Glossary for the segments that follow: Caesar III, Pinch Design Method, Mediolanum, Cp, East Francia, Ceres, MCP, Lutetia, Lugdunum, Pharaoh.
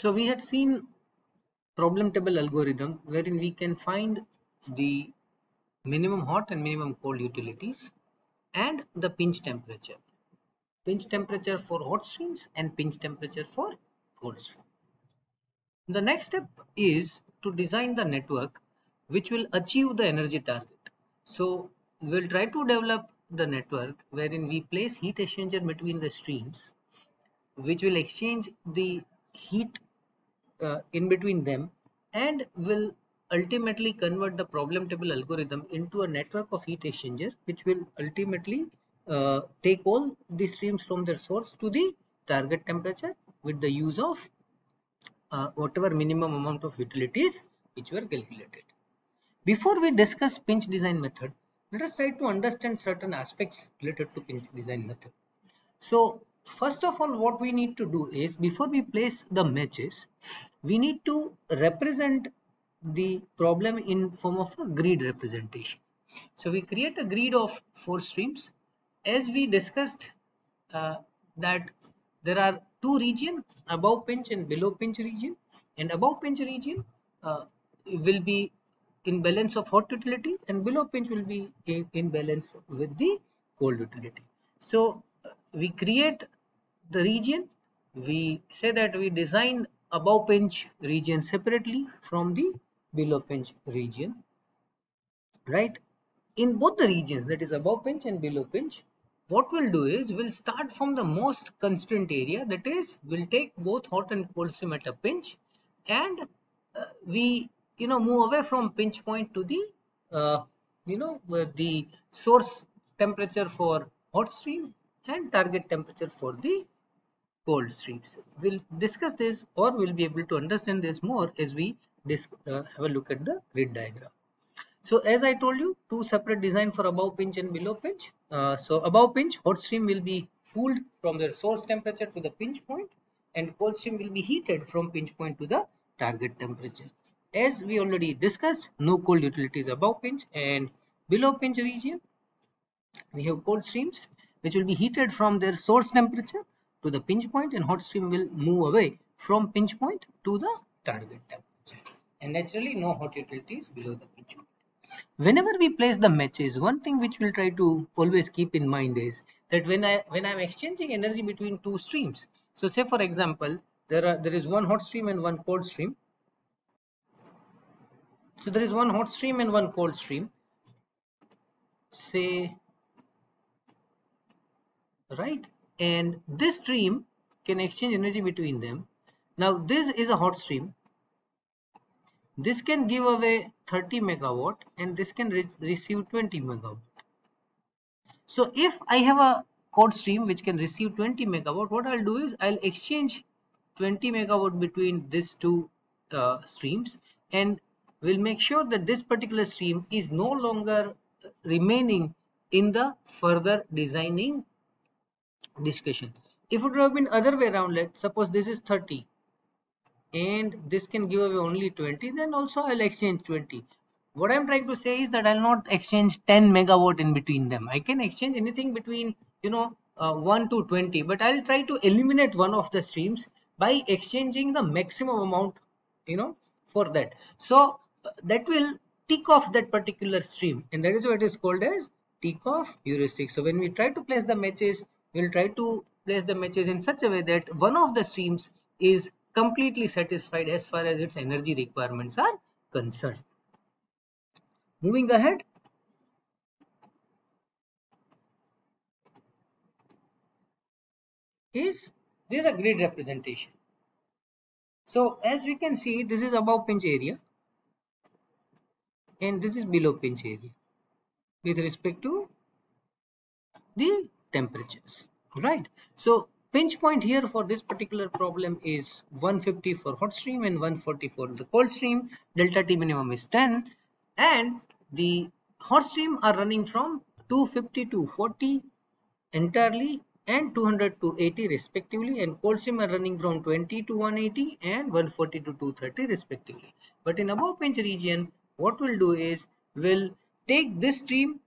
So we had seen problem table algorithm wherein we can find the minimum hot and minimum cold utilities and the pinch temperature for hot streams and pinch temperature for cold streams. The next step is to design the network which will achieve the energy target. So we'll try to develop the network wherein we place heat exchanger between the streams, which will exchange the heat in between them and will ultimately convert the problem table algorithm into a network of heat exchanger, which will ultimately take all the streams from their source to the target temperature with the use of whatever minimum amount of utilities which were calculated. Before we discuss pinch design method, let us try to understand certain aspects related to pinch design method. So first of all, what we need to do is, before we place the matches, we need to represent the problem in form of a grid representation. So we create a grid of 4 streams. As we discussed that there are 2 regions, above pinch and below pinch region, and above pinch region will be in balance of hot utilities and below pinch will be in balance with the cold utility. So we create the region, we say that we design above pinch region separately from the below pinch region, right? In both the regions, that is above pinch and below pinch, what we'll do is we'll start from the most constrained area, that is we'll take both hot and cold stream at a pinch, and we move away from pinch point to the the source temperature for hot stream and target temperature for the cold streams. We'll discuss this, or we'll be able to understand this more as we have a look at the grid diagram. So as I told you, 2 separate design for above pinch and below pinch. So above pinch, hot stream will be cooled from their source temperature to the pinch point, and cold stream will be heated from pinch point to the target temperature. As we already discussed, no cold utilities above pinch, and below pinch region we have cold streams which will be heated from their source temperature to the pinch point, and hot stream will move away from pinch point to the target temperature, and naturally no hot utilities below the pinch point. Whenever we place the matches, one thing which we'll try to always keep in mind is that when I'm exchanging energy between 2 streams, so say for example there is 1 hot stream and 1 cold stream. So there is 1 hot stream and 1 cold stream, say, right, and this stream can exchange energy between them. Now this is a hot stream, this can give away 30 megawatt and this can receive 20 megawatt. So if I have a cold stream which can receive 20 megawatt, what I'll do is I'll exchange 20 megawatt between these 2 streams, and we'll make sure that this particular stream is no longer remaining in the further designing discussion. If it would have been other way around, let's suppose this is 30 and this can give away only 20, then also I'll exchange 20. What I'm trying to say is that I'll not exchange 10 megawatt in between them. I can exchange anything between 1 to 20, but I'll try to eliminate one of the streams by exchanging the maximum amount for that. So that will tick off that particular stream, and that is what is called as tick off heuristic. So when we try to place the matches, we'll try to place the matches in such a way that one of the streams is completely satisfied as far as its energy requirements are concerned. Moving ahead, this is a grid representation. So as we can see, this is above pinch area and this is below pinch area with respect to the temperatures, right? So pinch point here for this particular problem is 150 for hot stream and 140 for the cold stream. Delta T minimum is 10, and the hot stream are running from 250 to 40 entirely and 200 to 80 respectively, and cold stream are running from 20 to 180 and 140 to 230 respectively. But in above pinch region, what we'll do is we'll take this stream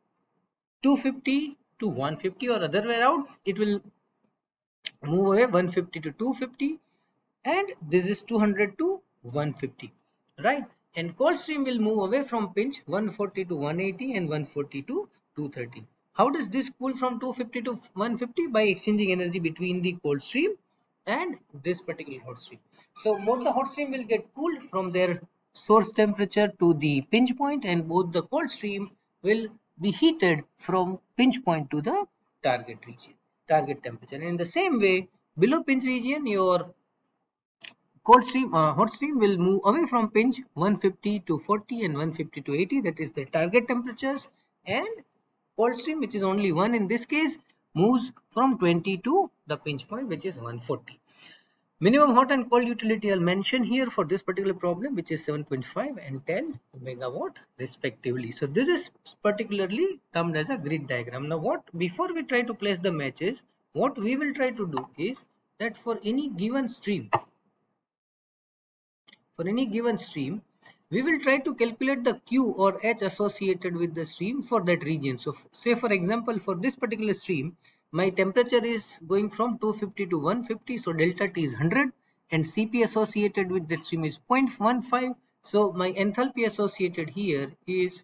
250 to 150, or other way around, it will move away 150 to 250, and this is 200 to 150, right? And cold stream will move away from pinch 140 to 180 and 140 to 230. How does this cool from 250 to 150? By exchanging energy between the cold stream and this particular hot stream. So both the hot stream will get cooled from their source temperature to the pinch point, and both the cold stream will be heated from pinch point to the target region, target temperature. And in the same way, below pinch region, your cold stream, hot stream will move away from pinch 150 to 40 and 150 to 80. That is the target temperatures, and cold stream, which is only one in this case, moves from 20 to the pinch point, which is 140. Minimum hot and cold utility I'll mention here for this particular problem, which is 7.5 and 10 megawatt respectively. So this is particularly termed as a grid diagram. Now what, before we try to place the matches, what we will try to do is that for any given stream, we will try to calculate the Q or H associated with the stream for that region. So say for example, for this particular stream, my temperature is going from 250 to 150. So delta T is 100 and Cp associated with that stream is 0.15. So my enthalpy associated here is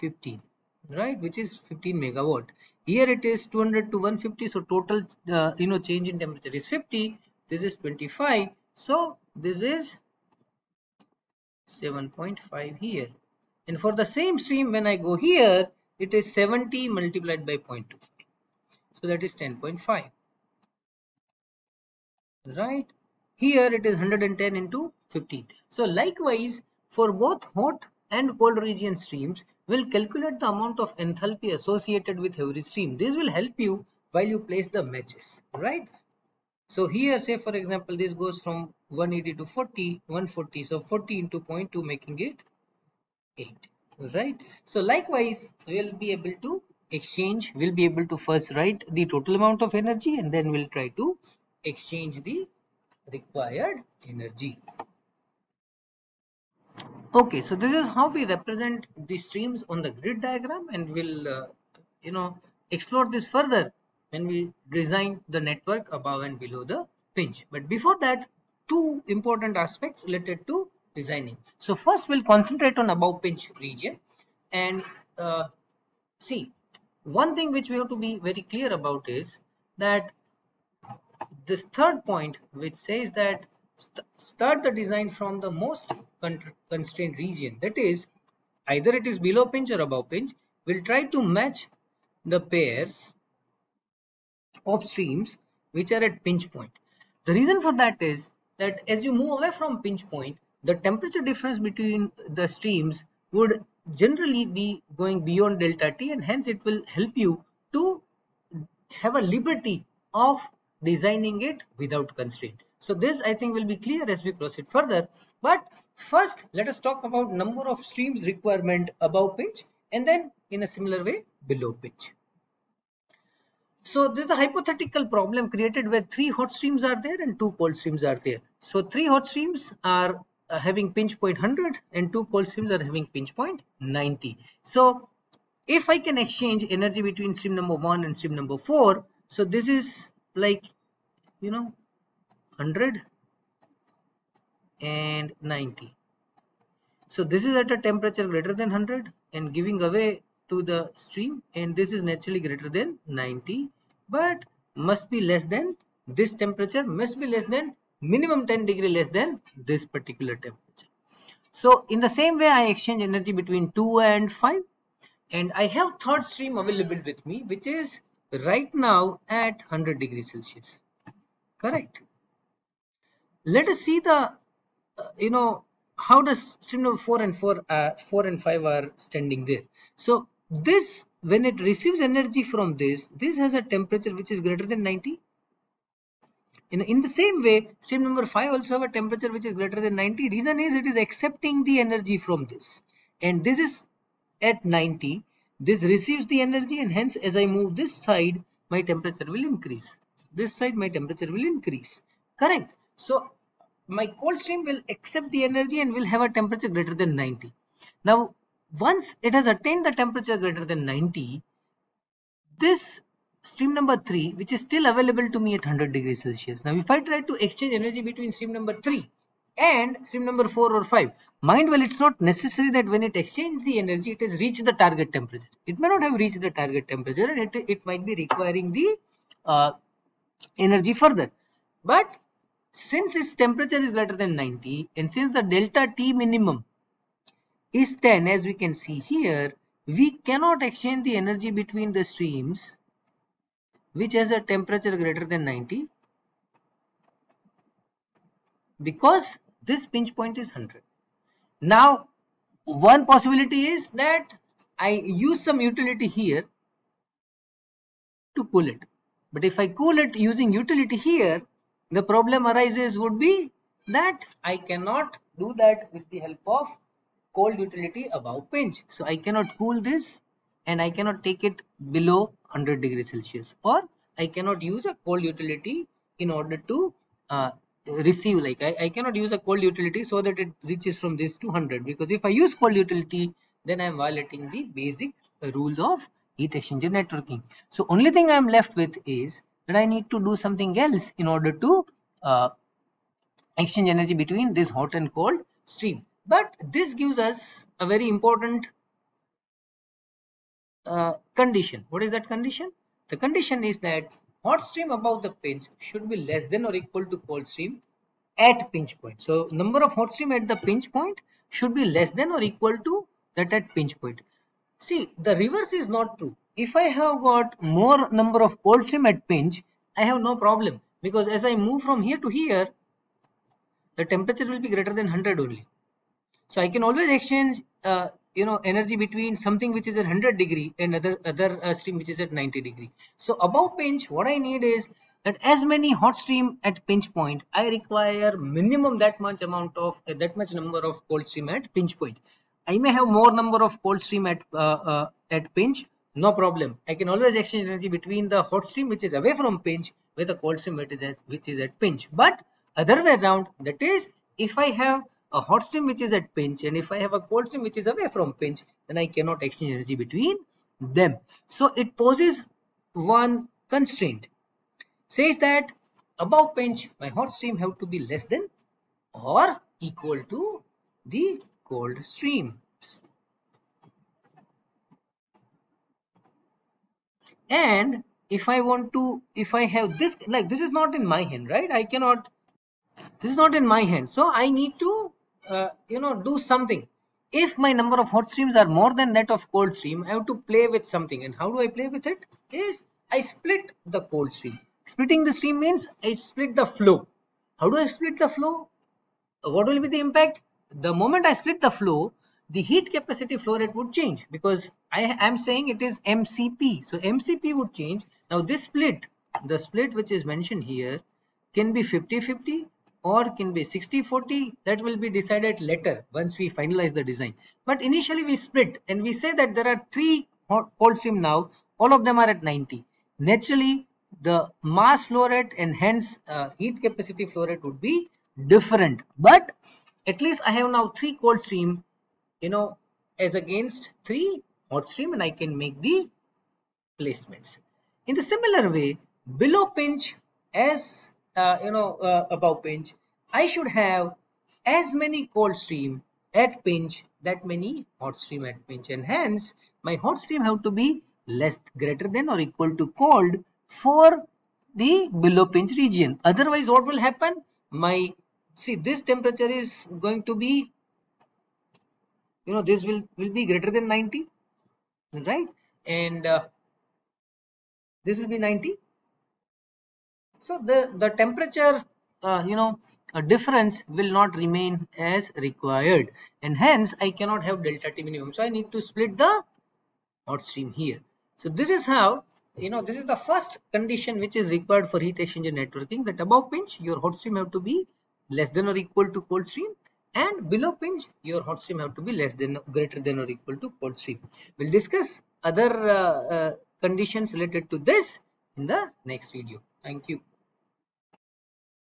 15, right? Which is 15 megawatt. Here it is 200 to 150. So total, change in temperature is 50. This is 25. So this is 7.5 here, and for the same stream when I go here, it is 70 multiplied by 0.2, so that is 10.5, right? Here it is 110 into 15. So likewise, for both hot and cold region streams, we'll calculate the amount of enthalpy associated with every stream. This will help you while you place the matches, right? So here, say for example, this goes from 180 to 140, so 40 into 0.2 making it 8, right? So likewise, we'll be able to first write the total amount of energy, and then we'll try to exchange the required energy. Okay, so this is how we represent the streams on the grid diagram, and we'll, explore this further when we design the network above and below the pinch. But before that, two important aspects related to designing. So first, we'll concentrate on above pinch region, and see, one thing which we have to be very clear about is that this third point, which says that start the design from the most constrained region, that is either it is below pinch or above pinch. We'll try to match the pairs of streams which are at pinch point. The reason for that is that as you move away from pinch point, the temperature difference between the streams would generally be going beyond delta T, and hence it will help you to have a liberty of designing it without constraint. So this, I think, will be clear as we proceed further. But first, let us talk about number of streams requirement above pinch, and then in a similar way below pinch. So this is a hypothetical problem created where three hot streams are there and two cold streams are there. So three hot streams are having pinch point 100 and two cold streams are having pinch point 90. So if I can exchange energy between stream number 1 and stream number 4, so this is like, 100 and 90. So this is at a temperature greater than 100 and giving away to the stream, and this is naturally greater than 90. But must be less than this temperature, must be less than minimum 10 degree less than this particular temperature. So in the same way, I exchange energy between 2 and 5, and I have third stream available with me, which is right now at 100 degrees Celsius. Correct. Let us see the, how does stream number 4 and 5 are standing there. So this, when it receives energy from this has a temperature which is greater than 90. In the same way, stream number 5 also have a temperature which is greater than 90. Reason is it is accepting the energy from this, and this is at 90. This receives the energy, and hence as I move this side, my temperature will increase. This side, my temperature will increase. Correct. So my cold stream will accept the energy and will have a temperature greater than 90. Now, once it has attained the temperature greater than 90, this stream number 3, which is still available to me at 100 degrees Celsius. Now, if I try to exchange energy between stream number 3 and stream number 4 or 5, mind well, it's not necessary that when it exchanges the energy, it has reached the target temperature. It may not have reached the target temperature and it might be requiring the energy further. But since its temperature is greater than 90 and since the delta T minimum is 10, as we can see here, we cannot exchange the energy between the streams which has a temperature greater than 90 because this pinch point is 100. Now, one possibility is that I use some utility here to cool it. But if I cool it using utility here, the problem arises would be that I cannot do that with the help of cold utility above pinch. So I cannot cool this and I cannot take it below 100 degrees Celsius, or I cannot use a cold utility in order to receive, like I cannot use a cold utility so that it reaches from this to 100, because if I use cold utility, then I am violating the basic rule of heat exchanger networking. So only thing I am left with is that I need to do something else in order to exchange energy between this hot and cold stream. But this gives us a very important condition. What is that condition? The condition is that hot stream above the pinch should be less than or equal to cold stream at pinch point. So number of hot stream at the pinch point should be less than or equal to that at pinch point. See, the reverse is not true. If I have got more number of cold stream at pinch, I have no problem, because as I move from here to here, the temperature will be greater than 100 only. So I can always exchange energy between something which is at 100 degree and other stream which is at 90 degree. So above pinch, what I need is that as many hot stream at pinch point, I require minimum that much amount of that much number of cold stream at pinch point. I may have more number of cold stream at pinch, no problem. I can always exchange energy between the hot stream which is away from pinch with the cold stream which is at pinch. But other way around, that is, if I have a hot stream which is at pinch and if I have a cold stream which is away from pinch, then I cannot exchange energy between them. So it poses one constraint, says that above pinch my hot stream have to be less than or equal to the cold streams, and if I have this, like this is not in my hand, right? I cannot, this is not in my hand, so I need to do something. If my number of hot streams are more than that of cold stream, I have to play with something. And how do I play with it? Is I split the cold stream. Splitting the stream means I split the flow. How do I split the flow? What will be the impact? The moment I split the flow, the heat capacity flow rate would change, because I am saying it is MCP. So MCP would change. Now this split, the split which is mentioned here, can be 50-50 or can be 60-40. That will be decided later once we finalize the design. But initially we split and we say that there are 3 cold stream now, all of them are at 90. Naturally, the mass flow rate and hence heat capacity flow rate would be different. But at least I have now 3 cold stream, as against 3 hot stream, and I can make the placements. In the similar way, below pinch as above pinch, I should have as many cold stream at pinch, that many hot stream at pinch, and hence my hot stream have to be greater than or equal to cold for the below pinch region. Otherwise, what will happen? This temperature is going to be, this will be greater than 90, right? And this will be 90. So the temperature, a difference will not remain as required, and hence I cannot have delta T minimum. So I need to split the hot stream here. So this is how, this is the first condition which is required for heat exchanger networking, that above pinch, your hot stream have to be less than or equal to cold stream, and below pinch, your hot stream have to be greater than or equal to cold stream. We'll discuss other conditions related to this in the next video. Thank you.